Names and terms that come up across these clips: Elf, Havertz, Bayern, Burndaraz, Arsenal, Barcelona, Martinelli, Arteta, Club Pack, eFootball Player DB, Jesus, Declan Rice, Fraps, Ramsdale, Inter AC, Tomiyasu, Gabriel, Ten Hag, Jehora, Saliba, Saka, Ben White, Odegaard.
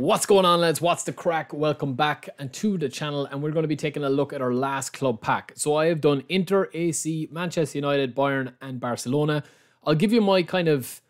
What's going on, lads? What's the crack? Welcome back and to the channel, and we're going to be taking a look at our last club pack. So I have done Inter, AC, Manchester United, Bayern and Barcelona. I'll give you my kind of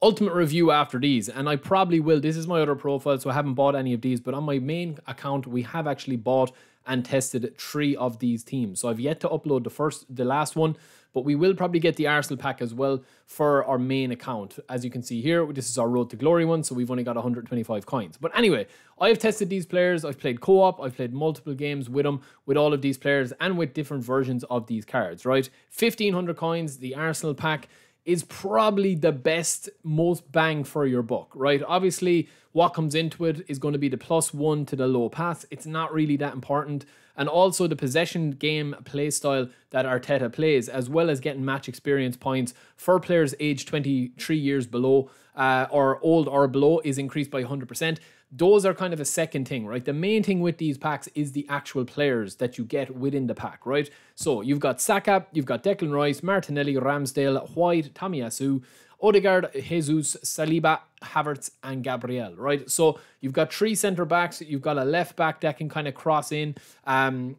ultimate review after these, and I probably will. This is my other profile, so I haven't bought any of these, but on my main account we have actually bought and tested 3 of these teams. So I've yet to upload the last one, but we will probably get the Arsenal pack as well for our main account. As you can see here, this is our Road to Glory one, so we've only got 125 coins. But anyway, I've tested these players, I've played co-op, I've played multiple games with them, with all of these players and with different versions of these cards, right? 1,500 coins, the Arsenal pack is probably the best, most bang for your buck, right? Obviously, what comes into it is going to be the +1 to the low pass. It's not really that important. And also the possession game play style that Arteta plays, as well as getting match experience points for players aged 23 years below or old or below, is increased by 100%. Those are kind of a second thing, right? The main thing with these packs is the actual players that you get within the pack, right? So you've got Saka, you've got Declan Rice, Martinelli, Ramsdale, White, Tomiyasu, Odegaard, Jesus, Saliba, Havertz and Gabriel, right? So you've got 3 centre backs, you've got a left back that can kind of cross in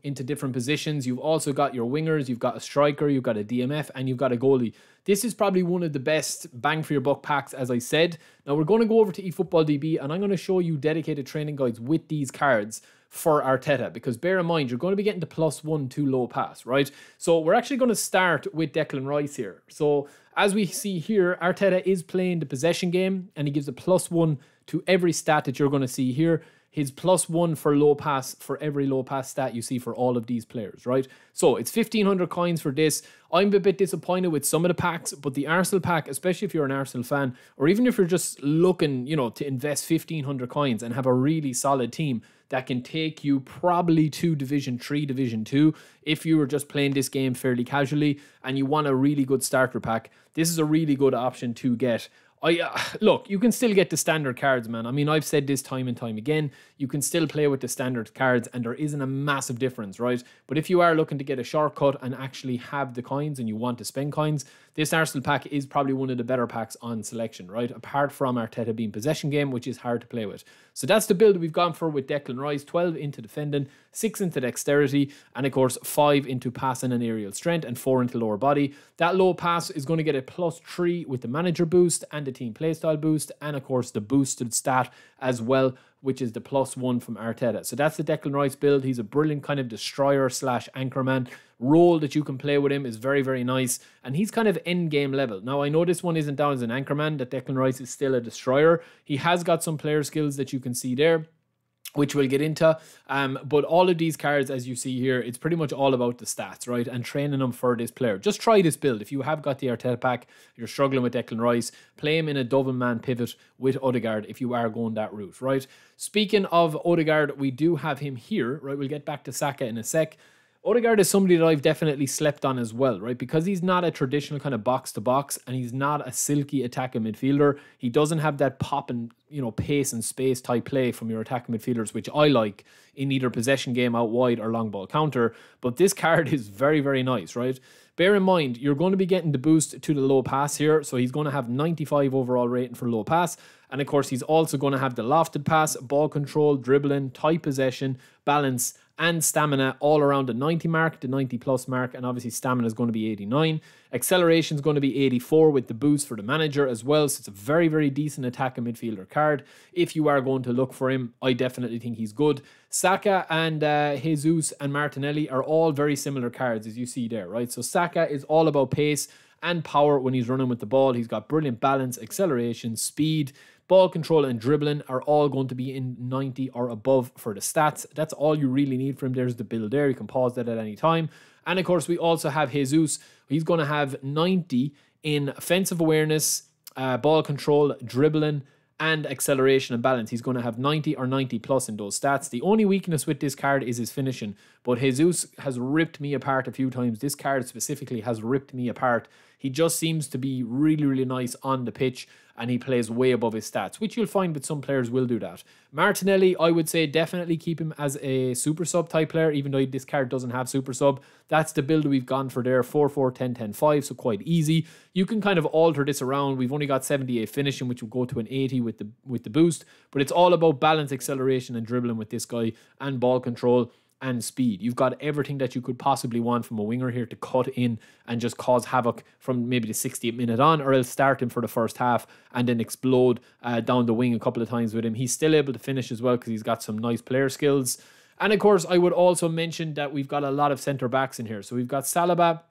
into different positions. You've also got your wingers, you've got a striker, you've got a DMF and you've got a goalie. This is probably one of the best bang for your buck packs, as I said. Now we're going to go over to eFootball DB and I'm going to show you dedicated training guides with these cards for Arteta, because bear in mind, you're going to be getting the +1 to low pass, right? So we're actually going to start with Declan Rice here. So as we see here, Arteta is playing the possession game and he gives a +1 to every stat that you're going to see here. His +1 for low pass, for every low pass stat you see for all of these players, right? So it's 1,500 coins for this. I'm a bit disappointed with some of the packs, but the Arsenal pack, especially if you're an Arsenal fan, or even if you're just looking, you know, to invest 1,500 coins and have a really solid team that can take you probably to Division 3, Division 2, if you were just playing this game fairly casually and you want a really good starter pack, this is a really good option to get. Look, you can still get the standard cards, man. I mean, I've said this time and time again, you can still play with the standard cards and there isn't a massive difference, right? But if you are looking to get a shortcut and actually have the coins and you want to spend coins, this Arsenal pack is probably one of the better packs on selection, right? Apart from Arteta being possession game, which is hard to play with. So that's the build we've gone for with Declan Rice. 12 into defending, 6 into dexterity, and of course 5 into passing and aerial strength, and 4 into lower body. That low pass is going to get a +3 with the manager boost and the team playstyle boost, and of course the boosted stat as well, which is the +1 from Arteta. So that's the Declan Rice build. He's a brilliant kind of destroyer slash anchorman. Role that you can play with him is very, very nice, and he's kind of end game level. Now I know this one isn't down as an anchorman, that Declan Rice is still a destroyer. He has got some player skills that you can see there, which we'll get into, but all of these cards, as you see here, it's pretty much all about the stats, right, and training them for this player. Just try this build. If you have got the Arteta pack, you're struggling with Declan Rice, play him in a double man pivot with Odegaard if you are going that route, right? Speaking of Odegaard, we do have him here, right? We'll get back to Saka in a sec. Odegaard is somebody that I've definitely slept on as well, right? Because he's not a traditional kind of box-to-box and he's not a silky attacking midfielder. He doesn't have that pop and, you know, pace and space type play from your attacking midfielders, which I like in either possession game out wide or long ball counter. But this card is very, very nice, right? Bear in mind, you're going to be getting the boost to the low pass here. So he's going to have 95 overall rating for low pass. And of course, he's also going to have the lofted pass, ball control, dribbling, tight possession, balance, and stamina all around the 90 mark, the 90 plus mark, and obviously stamina is going to be 89. Acceleration is going to be 84 with the boost for the manager as well. So it's a very, very decent attacking midfielder card. If you are going to look for him, I definitely think he's good. Saka and Jesus and Martinelli are all very similar cards, as you see there, right? So Saka is all about pace and power when he's running with the ball. He's got brilliant balance, acceleration, speed, ball control and dribbling are all going to be in 90 or above for the stats. That's all you really need from him. There's the build there. You can pause that at any time. And of course, we also have Jesus. He's going to have 90 in offensive awareness, ball control, dribbling, and acceleration and balance. He's going to have 90 or 90 plus in those stats. The only weakness with this card is his finishing, but Jesus has ripped me apart a few times. This card specifically has ripped me apart He just seems to be really, really nice on the pitch, and he plays way above his stats, which you'll find with some players will do that. Martinelli, I would say definitely keep him as a super sub type player, even though this card doesn't have super sub. That's the build we've gone for there, 4-4-10-10-5, so quite easy. You can kind of alter this around. We've only got 78 finishing, which will go to an 80 with the boost, but it's all about balance, acceleration, and dribbling with this guy, and ball control and speed. You've got everything that you could possibly want from a winger here to cut in and just cause havoc from maybe the 60th minute on, or else start him for the first half and then explode down the wing a couple of times with him. He's still able to finish as well because he's got some nice player skills. And of course, I would also mention that we've got a lot of centre backs in here. So we've got Saliba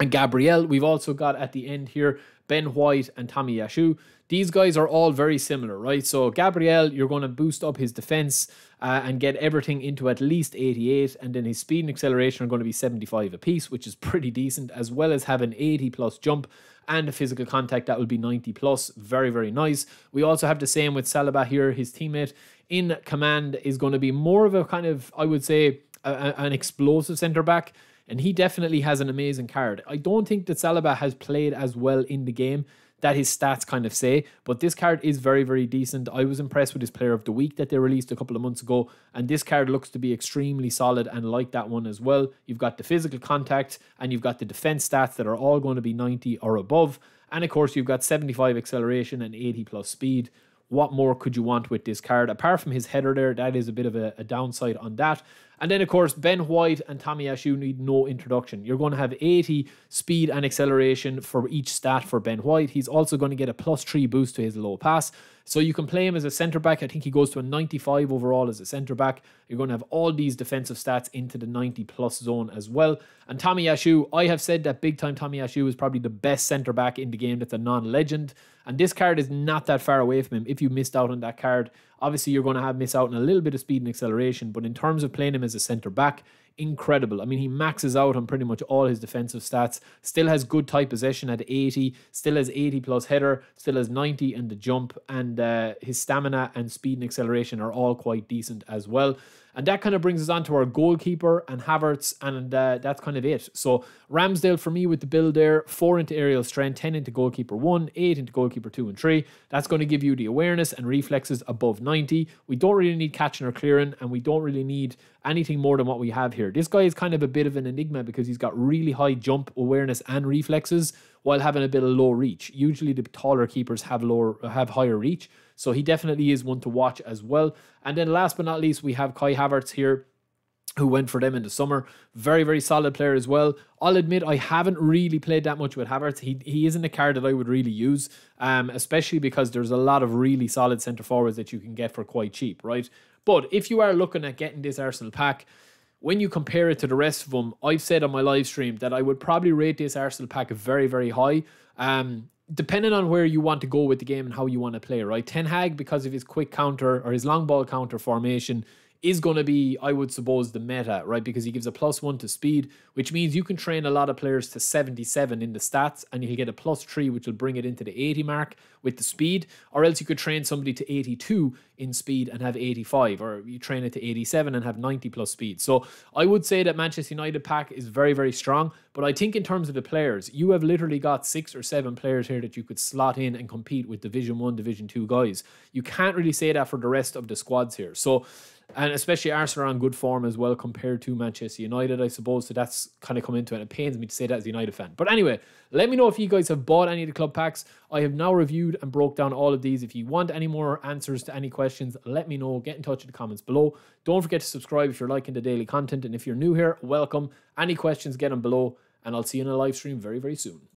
and Gabriel. We've also got at the end here Ben White and Tomiyasu. These guys are all very similar, right? So Gabriel, you're going to boost up his defense and get everything into at least 88, and then his speed and acceleration are going to be 75 apiece, which is pretty decent, as well as having 80 plus jump and a physical contact that will be 90 plus. Very, very nice. We also have the same with Saliba here. His teammate in command is going to be more of a kind of, I would say, an explosive centre back. And he definitely has an amazing card. I don't think that Saliba has played as well in the game that his stats kind of say, but this card is very, very decent. I was impressed with his player of the week that they released a couple of months ago, and this card looks to be extremely solid and like that one as well. You've got the physical contact, and you've got the defense stats that are all going to be 90 or above, and of course you've got 75 acceleration and 80 plus speed. What more could you want with this card? Apart from his header there, that is a bit of a downside on that. And then, of course, Ben White and Tomiyasu need no introduction. You're going to have 80 speed and acceleration for each stat for Ben White. He's also going to get a +3 boost to his low pass. So you can play him as a centre-back. I think he goes to a 95 overall as a centre-back. You're going to have all these defensive stats into the 90-plus zone as well. And Tomiyasu, I have said that big-time Tomiyasu is probably the best centre-back in the game that's a non-legend. And this card is not that far away from him. If you missed out on that card, obviously you're going to have miss out on a little bit of speed and acceleration. But in terms of playing him as a centre-back, incredible. I mean, he maxes out on pretty much all his defensive stats, still has good tight possession at 80, still has 80 plus header, still has 90 and the jump, and his stamina and speed and acceleration are all quite decent as well. And that kind of brings us on to our goalkeeper and Havertz, and that's kind of it. So Ramsdale for me with the build there, 4 into aerial strength, 10 into goalkeeper 1, 8 into goalkeeper 2 and 3. That's going to give you the awareness and reflexes above 90. We don't really need catching or clearing, and we don't really need anything more than what we have here. This guy is kind of a bit of an enigma because he's got really high jump, awareness and reflexes while having a bit of low reach. Usually the taller keepers have higher reach. So he definitely is one to watch as well. And then last but not least, we have Kai Havertz here, who went for them in the summer. Very, very solid player as well. I'll admit I haven't really played that much with Havertz. He isn't a card that I would really use, especially because there's a lot of really solid centre forwards that you can get for quite cheap, right? But if you are looking at getting this Arsenal pack, when you compare it to the rest of them, I've said on my live stream that I would probably rate this Arsenal pack very, very high. Depending on where you want to go with the game and how you want to play, right? Ten Hag, because of his quick counter or his long ball counter formation, is going to be, I would suppose, the meta, right? Because he gives a +1 to speed, which means you can train a lot of players to 77 in the stats and he'll get a +3, which will bring it into the 80 mark with the speed. Or else you could train somebody to 82 in speed and have 85, or you train it to 87 and have 90 plus speed. So I would say that Manchester United pack is very, very strong. But I think in terms of the players, you have literally got 6 or 7 players here that you could slot in and compete with Division 1, Division 2 guys. You can't really say that for the rest of the squads here. So, and especially Arsenal are on good form as well compared to Manchester United, I suppose. So that's kind of come into it. It pains me to say that as a United fan. But anyway, let me know if you guys have bought any of the club packs. I have now reviewed and broke down all of these. If you want any more answers to any questions, let me know. Get in touch in the comments below. Don't forget to subscribe if you're liking the daily content. And if you're new here, welcome. Any questions, get them below. And I'll see you in a live stream very, very soon.